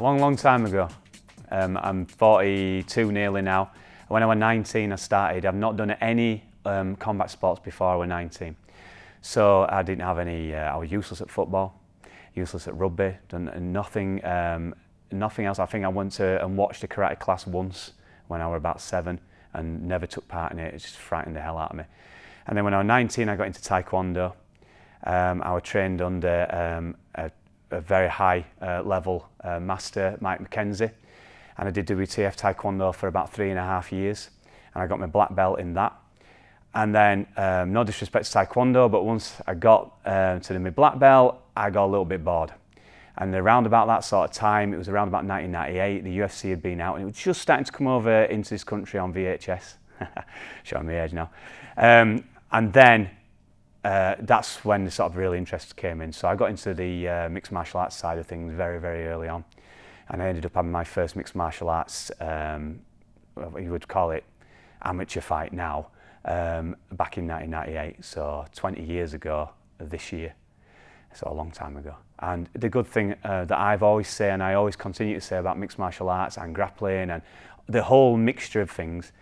Long time ago. I'm 42 nearly now. When I was 19, I started. I've not done any combat sports before I was 19. So I didn't have any, I was useless at football, useless at rugby, done nothing, nothing else. I think I went to and watched a karate class once when I was about 7 and never took part in it. It just frightened the hell out of me. And then when I was 19, I got into Taekwondo. I was trained under a very high level master, Mike McKenzie, and I did WTF Taekwondo for about 3.5 years, and I got my black belt in that. And then, no disrespect to Taekwondo, but once I got to my black belt, I got a little bit bored. And around about that sort of time, it was around about 1998, the UFC had been out, and it was just starting to come over into this country on VHS. Showing my age now. And then, that's when the sort of real interest came in. So I got into the mixed martial arts side of things very, very early on. And I ended up having my first mixed martial arts, you would call it amateur fight now, back in 1998, so 20 years ago this year, so a long time ago. And the good thing that I've always said, and I always continue to say about mixed martial arts and grappling and the whole mixture of things,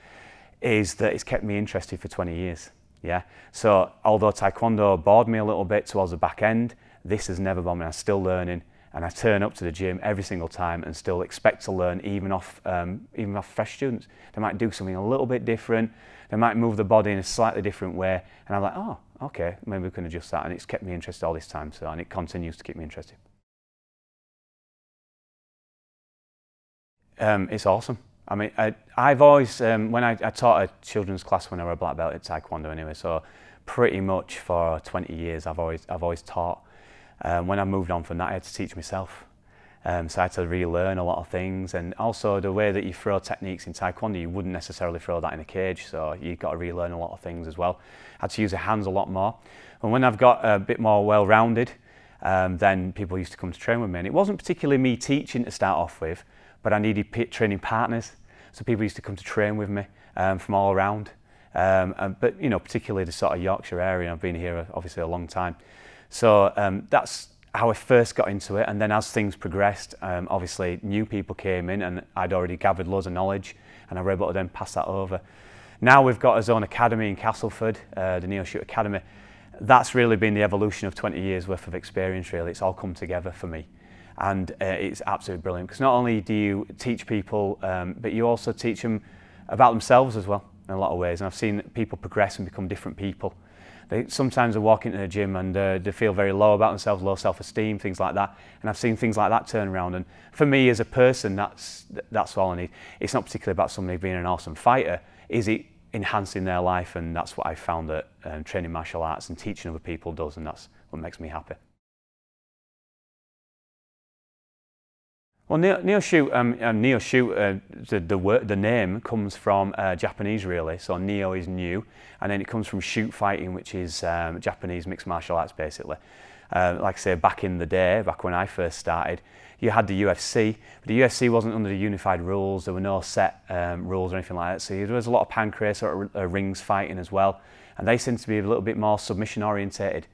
is that it's kept me interested for 20 years. Yeah, so although Taekwondo bored me a little bit towards the back end, this has never bothered me. I'm still learning, and I turn up to the gym every single time and still expect to learn, even off fresh students. They might do something a little bit different, they might move the body in a slightly different way, and I'm like, oh, okay, maybe we can adjust that, and it's kept me interested all this time, so, and it continues to keep me interested. It's awesome. I mean, I've always, when I taught a children's class when I was a black belt at Taekwondo anyway, so pretty much for 20 years I've always taught. When I moved on from that, I had to teach myself. So I had to relearn a lot of things, and also the way that you throw techniques in Taekwondo, you wouldn't necessarily throw that in a cage, so you've got to relearn a lot of things as well. I had to use the hands a lot more. And when I've got a bit more well-rounded, then people used to come to train with me. And it wasn't particularly me teaching to start off with, but I needed training partners. So people used to come to train with me from all around. But you know, particularly the sort of Yorkshire area, I've been here obviously a long time. So that's how I first got into it. And then as things progressed, obviously new people came in, and I'd already gathered loads of knowledge, and I were able to then pass that over. Now we've got our own academy in Castleford, the Neo Shoot Academy. That's really been the evolution of 20 years worth of experience really. It's all come together for me. And it's absolutely brilliant, because not only do you teach people, but you also teach them about themselves as well in a lot of ways. And I've seen people progress and become different people. Sometimes they walk into the gym and they feel very low about themselves, low self-esteem, things like that. And I've seen things like that turn around. And for me as a person, that's all I need. It's not particularly about somebody being an awesome fighter. Is it enhancing their life? And that's what I found that training martial arts and teaching other people does, and that's what makes me happy. Well, Neo Shoot, the name comes from Japanese really, so Neo is new, and then it comes from shoot fighting, which is Japanese mixed martial arts basically. Like I say, back in the day, back when I first started, you had the UFC, but the UFC wasn't under the unified rules, there were no set rules or anything like that, so there was a lot of pancrase or rings fighting as well, and they seemed to be a little bit more submission orientated,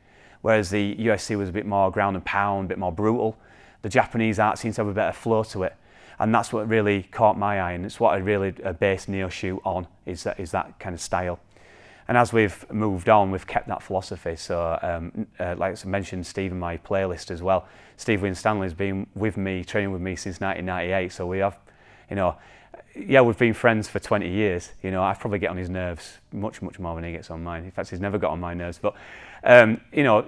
whereas the UFC was a bit more ground and pound, a bit more brutal. The Japanese art seems to have a better flow to it, and that's what really caught my eye, and it's what I really based Neo Shoot on, is that kind of style. And as we've moved on, we've kept that philosophy, so like I mentioned, Steve in my playlist as well, Steve Winstanley has been with me, training with me since 1998, so we have, you know, yeah, we've been friends for 20 years, you know, I probably get on his nerves much, much more than he gets on mine. In fact, he's never got on my nerves, but, you know,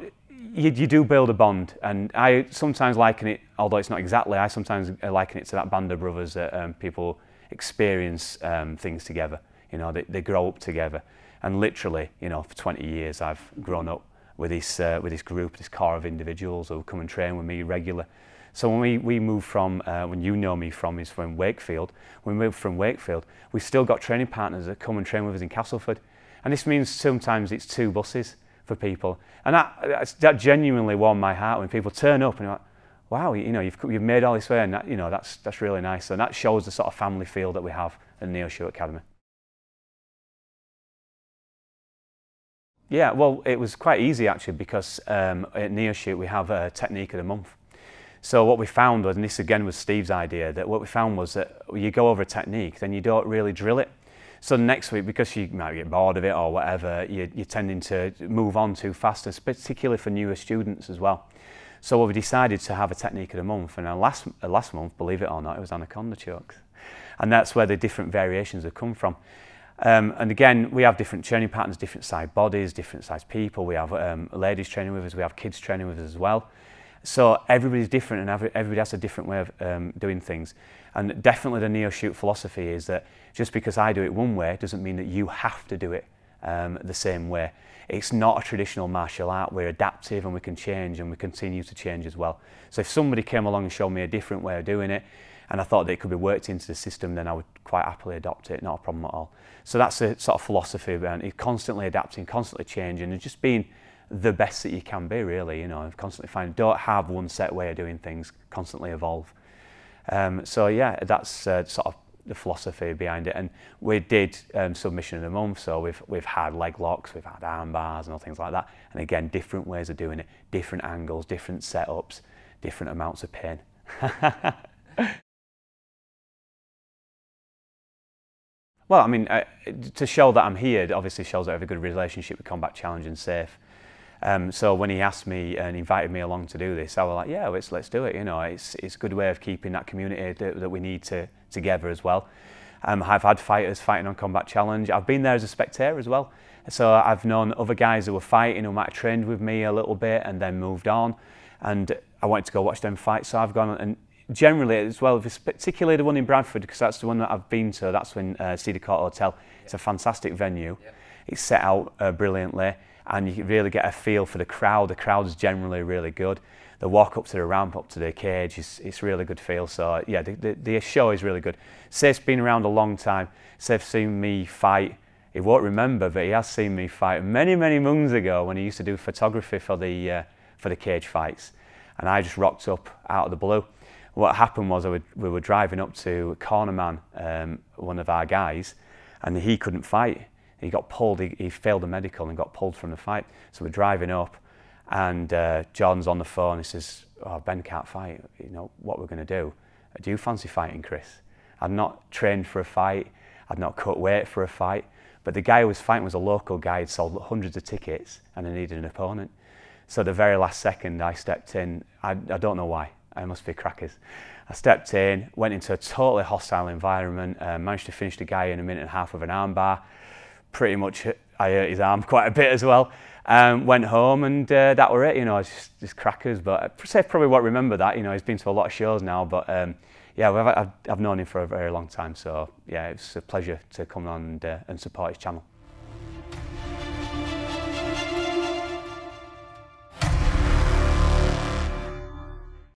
you do build a bond, and I sometimes liken it, although it's not exactly, I sometimes liken it to that band of brothers that people experience things together, you know, they grow up together. And literally, you know, for 20 years I've grown up with this group, this core of individuals who come and train with me regularly. So when we moved from, when you know me from, is from Wakefield, when we moved from Wakefield, we've still got training partners that come and train with us in Castleford. And this means sometimes it's 2 buses for people, and that genuinely warmed my heart when people turn up and you're like, wow, you know, you've made all this way, and that, you know, that's really nice, and that shows the sort of family feel that we have at Neo Shoot Academy. Yeah, well, it was quite easy actually, because at Neo Shoot we have a technique of the month. So what we found was, and this again was Steve's idea, that what we found was that you go over a technique, then you don't really drill it. So next week, because you might get bored of it or whatever, you're tending to move on too fast, particularly for newer students as well. So we decided to have a technique of the month, and last month, believe it or not, it was anaconda chokes. And that's where the different variations have come from. And again, we have different training patterns, different size bodies, different size people. We have ladies training with us, we have kids training with us as well. So everybody's different and everybody has a different way of doing things. And definitely the Neo Shoot philosophy is that just because I do it one way doesn't mean that you have to do it the same way. It's not a traditional martial art. We're adaptive and we can change, and we continue to change as well. So if somebody came along and showed me a different way of doing it, and I thought that it could be worked into the system, then I would quite happily adopt it, not a problem at all. So that's a sort of philosophy around it, constantly adapting, constantly changing, and just being the best that you can be, really, you know, constantly finding, don't have one set way of doing things, constantly evolve. So yeah, that's sort of the philosophy behind it. And we did submission of the month, so we've had leg locks, we've had arm bars and all things like that. And again, different ways of doing it, different angles, different setups, different amounts of pain. Well, I mean, to show that I'm here, it obviously shows that I have a good relationship with Combat Challenge and SAFE. So when he asked me and invited me along to do this, I was like, yeah, let's do it. You know, it's a good way of keeping that community that we need together as well. I've had fighters fighting on Combat Challenge. I've been there as a spectator as well. So I've known other guys who were fighting who might have trained with me a little bit and then moved on. And I wanted to go watch them fight, so I've gone and generally as well, particularly the one in Bradford, because that's the one that I've been to. That's when Cedar Court Hotel. It's a fantastic venue. Yeah. It's set out brilliantly, and you really get a feel for the crowd. The crowd's generally really good. The walk up to the ramp, up to the cage, it's really good feel. So yeah, the show is really good. Safe's been around a long time. Safe's seen me fight. He won't remember, but he has seen me fight many, many moons ago when he used to do photography for the cage fights. And I just rocked up out of the blue. What happened was we were driving up to Cornerman, one of our guys, and he couldn't fight. He got pulled, he failed a medical and got pulled from the fight. So we're driving up, and John's on the phone. He says, oh, Ben can't fight, you know, what we're going to do? Do you fancy fighting, Chris? I've not trained for a fight, I've not cut weight for a fight, but the guy who was fighting was a local guy. He'd sold hundreds of tickets and I needed an opponent. So the very last second I stepped in, I don't know why. I must be crackers. I stepped in, went into a totally hostile environment, managed to finish the guy in 1.5 minutes with an arm bar. Pretty much I hurt his arm quite a bit as well. Went home, and that were it, you know, just crackers. But Safe probably won't remember that, you know, he's been to a lot of shows now. But yeah, I've known him for a very long time. So yeah, it's a pleasure to come on and support his channel.